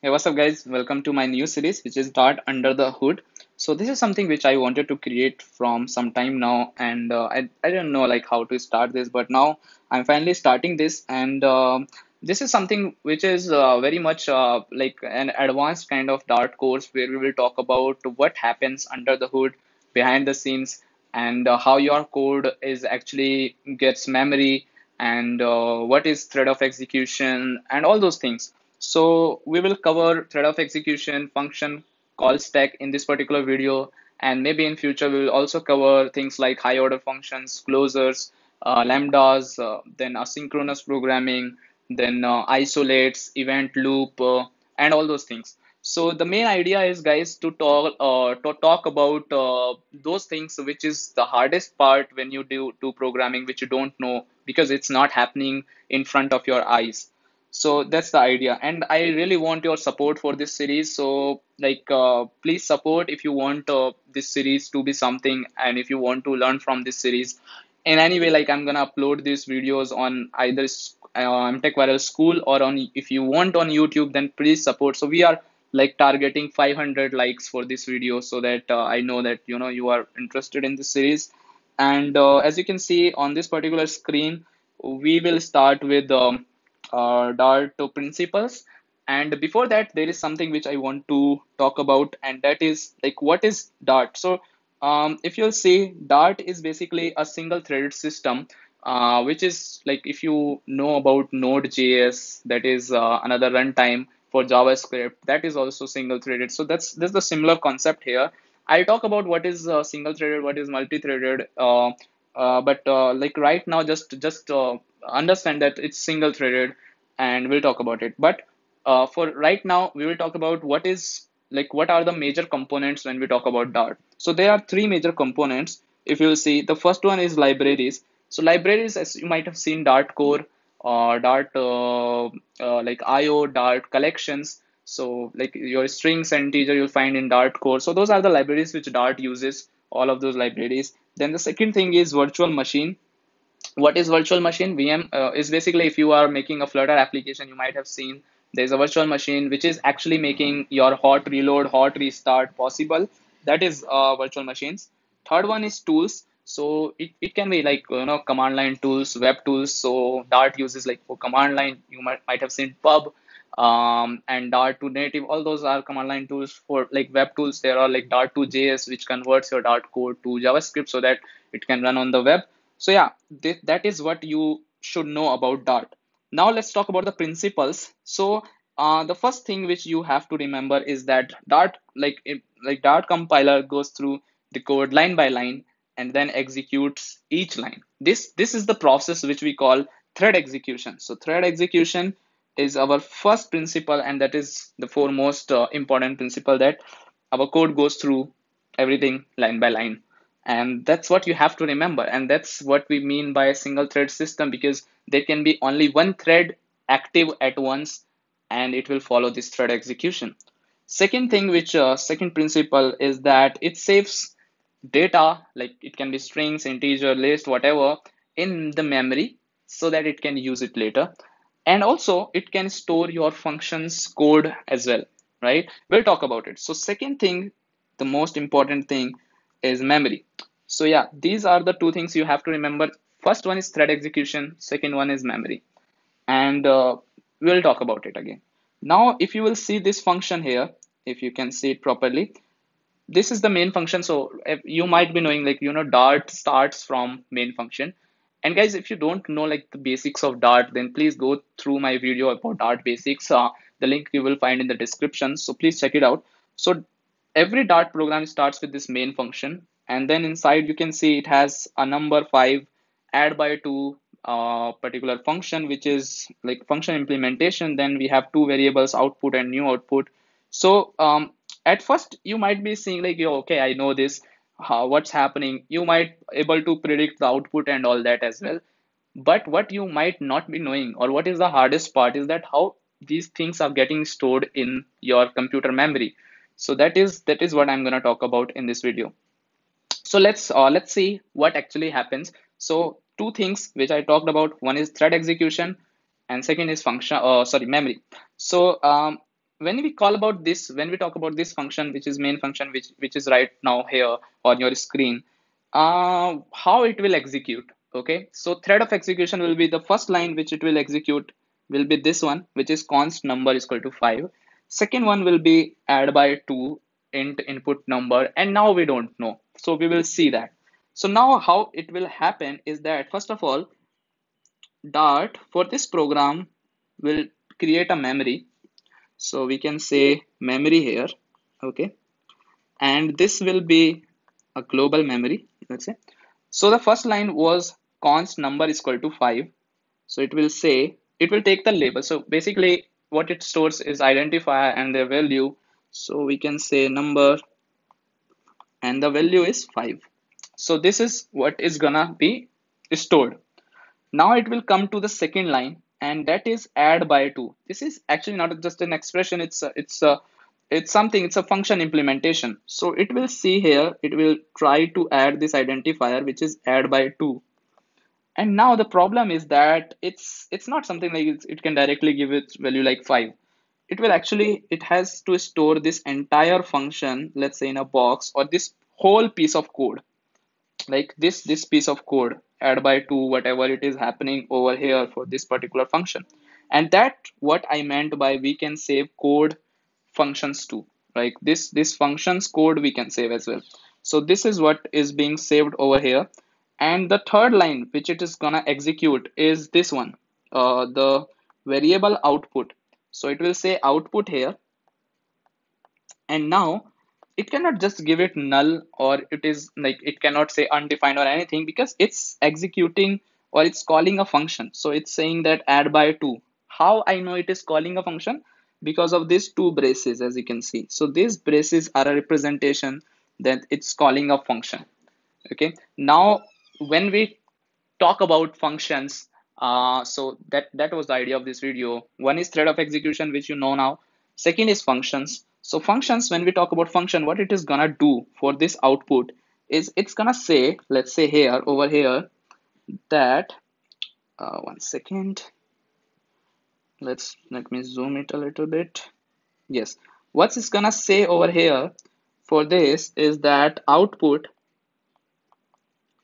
Hey, what's up guys? Welcome to my new series, which is Dart under the hood. So this is something which I wanted to create from some time now, and I didn't know like how to start this, but now I'm finally starting this. And this is something which is very much like an advanced kind of Dart course, where we will talk about what happens under the hood, behind the scenes, and how your code is actually gets memory, and what is thread of execution and all those things. So we will cover thread of execution, function, call stack in this particular video, and maybe in future we will also cover things like high order functions, closures, lambdas, then asynchronous programming, then isolates, event loop, and all those things. So the main idea is, guys, to talk about those things which is the hardest part when you do programming, which you don't know because it's not happening in front of your eyes. So that's the idea, and I really want your support for this series. So like please support if you want this series to be something, and if you want to learn from this series in any way. Like I'm gonna upload these videos on either MTech Viral School or on, if you want, on YouTube, then please support. So we are like targeting 500 likes for this video, so that I know that you know you are interested in this series. And as you can see on this particular screen, we will start with Dart principles. And before that, there is something which I want to talk about, and that is like what is Dart. So if you'll see, Dart is basically a single threaded system, which is like, if you know about Node.js, that is another runtime for JavaScript, that is also single threaded. So that's the similar concept here. I'll talk about what is single threaded, what is multi-threaded, but like right now just understand that it's single threaded, and we'll talk about it. But for right now, we will talk about what is like, what are the major components when we talk about Dart. So there are three major components. If you will see, the first one is libraries. So libraries, as you might have seen, Dart core, Dart like IO, Dart collections. So like your strings and integer you'll find in Dart core. So those are the libraries which Dart uses, all of those libraries. Then the second thing is virtual machine. What is virtual machine? VM is basically, if you are making a Flutter application, you might have seen there's a virtual machine which is actually making your hot reload, hot restart possible. That is virtual machines. Third one is tools. So it can be like, you know, command line tools, web tools. So Dart uses, like, for command line, you might have seen Pub and Dart to native. All those are command line tools. For like web tools, there are like Dart to JS, which converts your Dart code to JavaScript so that it can run on the web. So yeah, that is what you should know about Dart. Now let's talk about the principles. So the first thing which you have to remember is that Dart, like Dart compiler goes through the code line by line and then executes each line. This is the process which we call thread execution. So thread execution is our first principle, and that is the foremost important principle, that our code goes through everything line by line. And that's what you have to remember. And that's what we mean by a single thread system, because there can be only one thread active at once, and it will follow this thread execution. Second thing, which second principle is that it saves data, like it can be strings, integer, list, whatever, in the memory so that it can use it later. And also it can store your functions code as well, right? We'll talk about it. So second thing, the most important thing, is memory. So yeah, these are the two things you have to remember. First one is thread execution, second one is memory, and we'll talk about it again. Now if you will see this function here, if you can see it properly, this is the main function. So you might be knowing, like, you know, Dart starts from main function. And guys, if you don't know like the basics of Dart, then please go through my video about Dart basics. The link you will find in the description, so please check it out. So every Dart program starts with this main function, and then inside you can see it has a number 5 add by 2 particular function, which is like function implementation. Then we have two variables, output and new output. So at first you might be seeing like, yo, okay, I know this, what's happening. You might able to predict the output and all that as well. But what you might not be knowing, or what is the hardest part, is that how these things are getting stored in your computer memory. So that is what I'm gonna talk about in this video. So let's see what actually happens. So two things which I talked about, one is thread execution, and second is function. Sorry, memory. So when we call about this, when we talk about this function, which is main function, which is right now here on your screen, how it will execute. Okay, so thread of execution will be the first line which it will execute will be this one, which is const number is equal to 5. Second one will be add by 2 int input number, and now we don't know. So we will see that. So now how it will happen is that first of all, Dart for this program will create a memory. So we can say memory here, okay, and this will be a global memory, let's say. So the first line was const number is equal to 5. So it will say, it will take the label. So basically what it stores is identifier and their value. So we can say number and the value is 5. So this is what is gonna be stored. Now it will come to the second line, and that is add by 2. This is actually not just an expression. It's a function implementation. So it will see here, it will try to add this identifier, which is add by 2. And now the problem is that it's not something like it can directly give its value like 5. It will actually, it has to store this entire function, let's say in a box, or this whole piece of code, like this piece of code, add by 2, whatever it is happening over here for this particular function. And that's what I meant by we can save code functions too, like this functions code we can save as well. So this is what is being saved over here. And the third line which it is gonna execute is this one, the variable output. So it will say output here, and now it cannot just give it null, or it is like it cannot say undefined or anything, because it's executing or it's calling a function. So it's saying that add by 2. How I know it is calling a function? Because of these two braces, as you can see. So these braces are a representation that it's calling a function. Okay, now when we talk about functions, so that was the idea of this video. One is thread of execution, which you know now. Second is functions. So functions, when we talk about function, what it is gonna do for this output is it's gonna say, let's say here, over here, that one second, let me zoom it a little bit. Yes, what it's gonna say over here for this is that output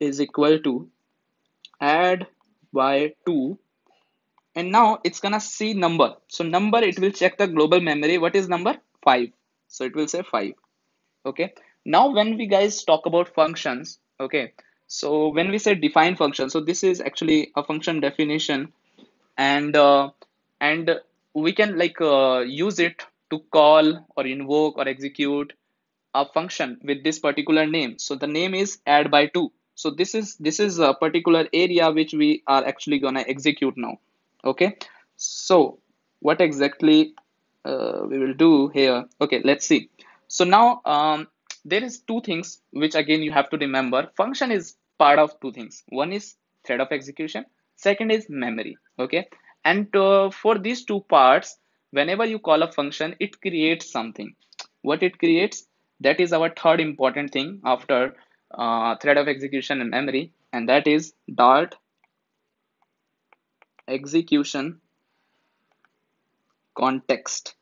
is equal to add by 2, and now it's gonna see number. So number, it will check the global memory. What is number? 5. So it will say 5. Okay, now when we guys talk about functions, okay, so when we say define function, so this is actually a function definition, and we can use it to call or invoke or execute a function with this particular name. So the name is add by 2. So this is a particular area which we are actually gonna execute now. Okay, so what exactly we will do here? Okay, let's see. So now there is two things which again you have to remember. Function is part of two things. One is thread of execution. Second is memory. Okay, and for these two parts, whenever you call a function, it creates something. What it creates? That is our third important thing after thread of execution and memory, and that is Dart execution context.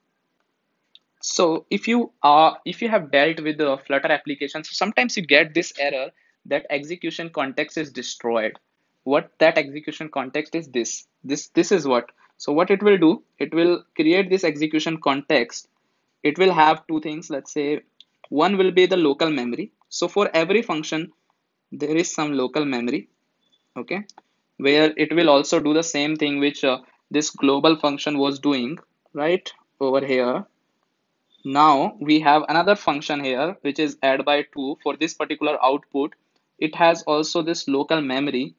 So if you have dealt with the Flutter application, so sometimes you get this error that execution context is destroyed. What that execution context is this is what. So what it will do, it will create this execution context. It will have two things, let's say. One will be the local memory. So for every function, there is some local memory, okay, where it will also do the same thing which this global function was doing right over here. Now we have another function here, which is add by 2 for this particular output. It has also this local memory,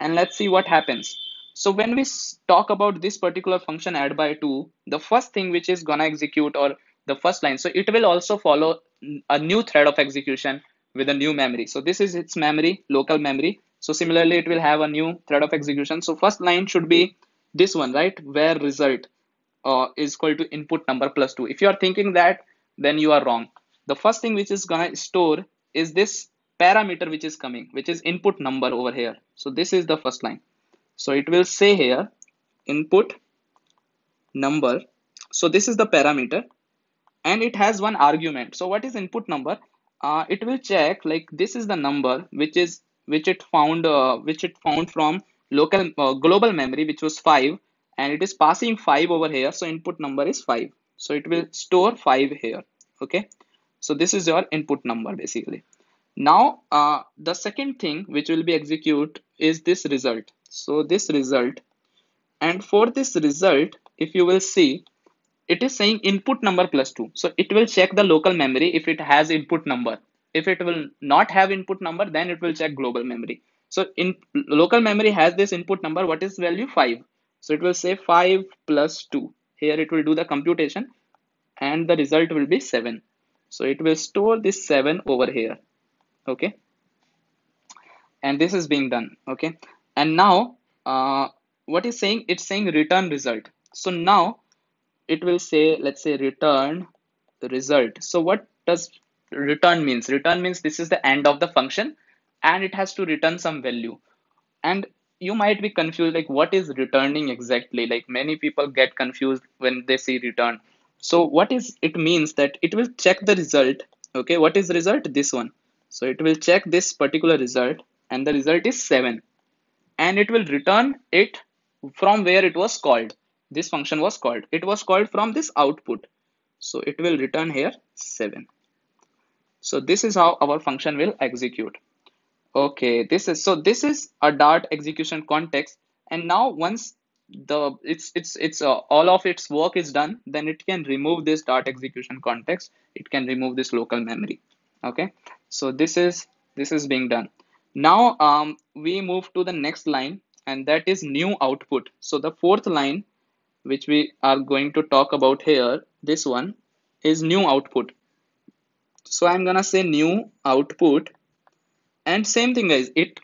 and let's see what happens. So when we talk about this particular function add by 2, the first thing which is gonna execute, or the first line, so it will also follow a new thread of execution with a new memory. So this is its memory, local memory. So similarly, it will have a new thread of execution. So first line should be this one, right, where result is equal to input number plus 2. If you are thinking that, then you are wrong. The first thing which is gonna store is this parameter which is coming, which is input number over here. So this is the first line. So it will say here input number. So this is the parameter and it has one argument. So what is input number? It will check like this is the number which it found from local global memory, which was 5, and it is passing 5 over here. So input number is 5. So it will store 5 here. Okay. So this is your input number basically. Now the second thing which will be execute is this result. So this result, and for this result, if you will see, it is saying input number plus 2. So it will check the local memory if it has input number. If it will not have input number, then it will check global memory. So in local memory has this input number. What is value? 5. So it will say 5 plus 2. Here it will do the computation and the result will be 7. So it will store this 7 over here. Okay. And this is being done. Okay. And now what is saying? It's saying return result. So now it will say, let's say return the result. So what does return means? Return means this is the end of the function and it has to return some value. And you might be confused, like what is returning exactly? Like many people get confused when they see return. So what is it means that it will check the result. Okay, what is result? This one. So it will check this particular result and the result is 7. And it will return it from where it was called. This function was called. It was called from this output. So it will return here 7. So this is how our function will execute. Okay, this is a Dart execution context. And now once the all of its work is done, then it can remove this Dart execution context. It can remove this local memory. Okay, so this is being done. Now we move to the next line, and that is new output. So the fourth line, which we are going to talk about here, this one is new output. So I'm gonna say new output, and same thing guys, it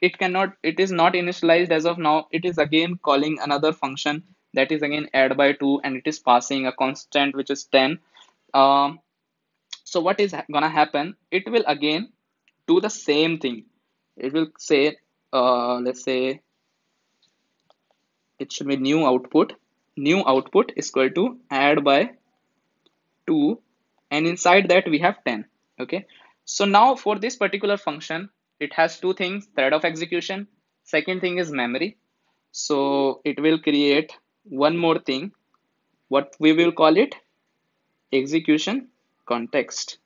is not initialized as of now. It is again calling another function that is again add by 2, and it is passing a constant which is 10. So what is gonna happen? It will again do the same thing. It will say let's say it should be new output. New output is equal to add by 2, and inside that we have 10. Okay, so now for this particular function, it has two things: thread of execution, second thing is memory. So it will create one more thing, what we will call it execution context.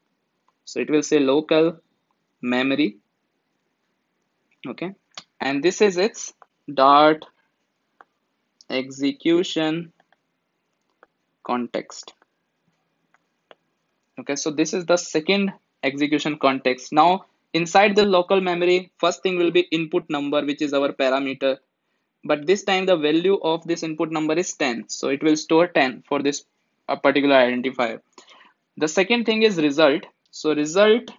So it will say local memory. Okay, and this is its Dart execution context. Okay, so this is the second execution context. Now inside the local memory, first thing will be input number, which is our parameter, but this time the value of this input number is 10. So it will store 10 for this particular identifier. The second thing is result. So result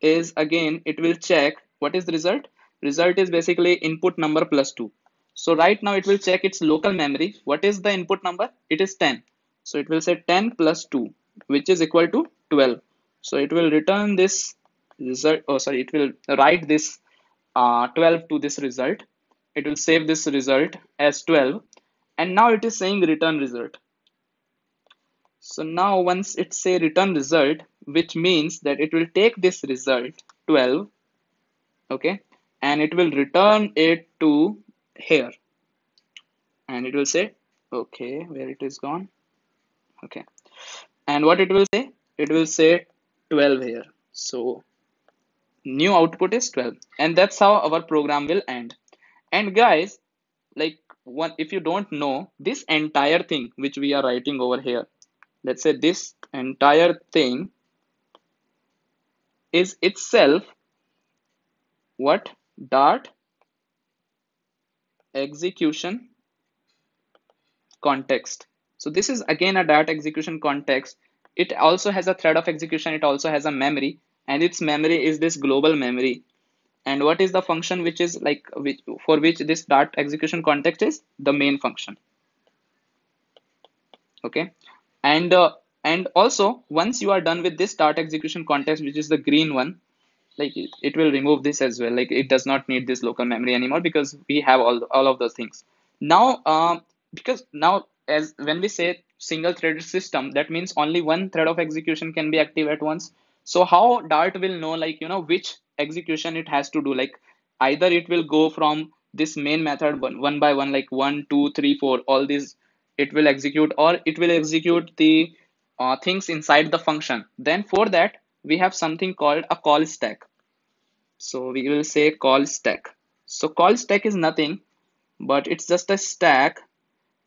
is again, it will check what is the result. Result is basically input number plus 2. So right now it will check its local memory. What is the input number? It is 10. So it will say 10 plus 2, which is equal to 12. So it will return this result. Oh, sorry, it will write this 12 to this result. It will save this result as 12. And now it is saying return result. So now once it say return result, which means that it will take this result 12. Okay. And it will return it to here, and it will say, okay, where it is gone. Okay, and what it will say? It will say 12 here. So new output is 12, and that's how our program will end. And guys, like one, if you don't know, this entire thing which we are writing over here, let's say this entire thing is itself what? Dart execution context. So this is again a Dart execution context. It also has a thread of execution. It also has a memory, and its memory is this global memory. And what is the function which is like for which this Dart execution context is the main function? Okay, and also once you are done with this Dart execution context, which is the green one, like it will remove this as well. Like it does not need this local memory anymore because we have all of those things now. Because now as when we say single threaded system, that means only one thread of execution can be active at once. So how Dart will know, like, you know, which execution it has to do, like either it will go from this main method one by one, like 1, 2, 3, 4, all these it will execute, or it will execute the things inside the function. Then for that we have something called a call stack. So we will say call stack. So call stack is nothing but it's just a stack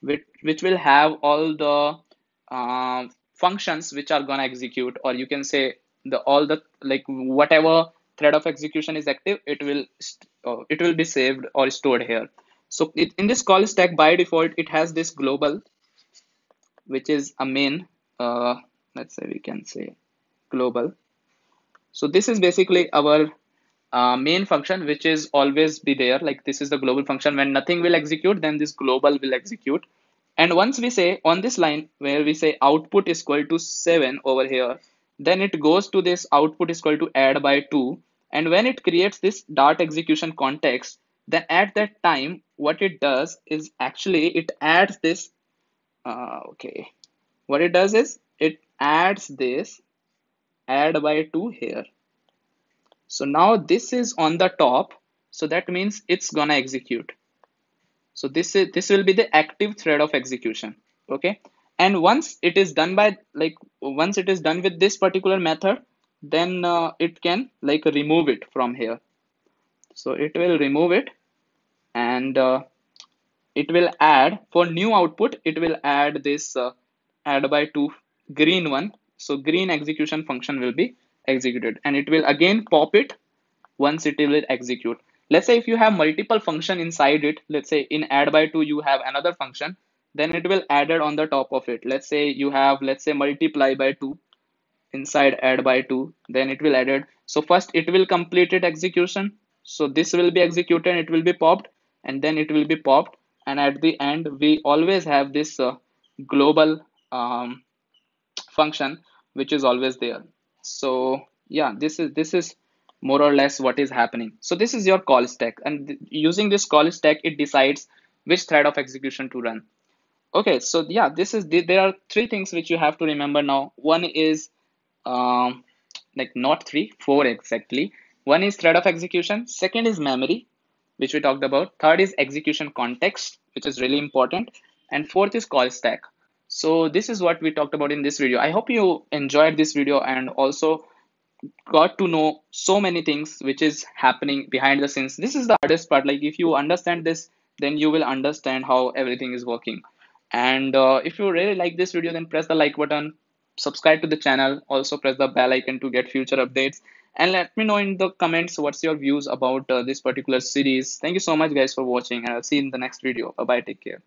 which will have all the functions which are gonna execute, or you can say the all the, like, whatever thread of execution is active, it will be saved or stored here. So in this call stack, by default it has this global, which is a main, let's say we can say global. So this is basically our main function, which is always be there. Like this is the global function. When nothing will execute, then this global will execute. And once we say on this line where we say output is equal to 7 over here, then it goes to this output is equal to add by 2. And when it creates this Dart execution context, then at that time, what it does is actually it adds this. What it does is it adds this add by 2 here. So now this is on the top, so that means it's gonna execute. So this will be the active thread of execution, okay? And once it is done by, like, once it is done with this particular method, then it can, like, remove it from here. So it will remove it, and it will add for new output. It will add this add by 2 green one. So green execution function will be executed, and it will again pop it once it will execute. Let's say if you have multiple function inside it, let's say in add by 2 you have another function, then it will add it on the top of it. Let's say you have, let's say multiply by 2 inside add by 2, then it will add it. So first it will complete its execution, so this will be executed, it will be popped, and then it will be popped, and at the end we always have this global function which is always there. So yeah, this is more or less what is happening. So this is your call stack, and using this call stack, it decides which thread of execution to run. Okay, so yeah, there are 3 things which you have to remember now. One is like not 3, 4 exactly. One is thread of execution. Second is memory, which we talked about. Third is execution context, which is really important. And fourth is call stack. So this is what we talked about in this video. I hope you enjoyed this video and also got to know so many things which is happening behind the scenes. This is the hardest part. Like if you understand this, then you will understand how everything is working. And if you really like this video, then press the like button, subscribe to the channel, also press the bell icon to get future updates. And let me know in the comments what's your views about this particular series. Thank you so much guys for watching, and I'll see you in the next video. Bye bye, take care.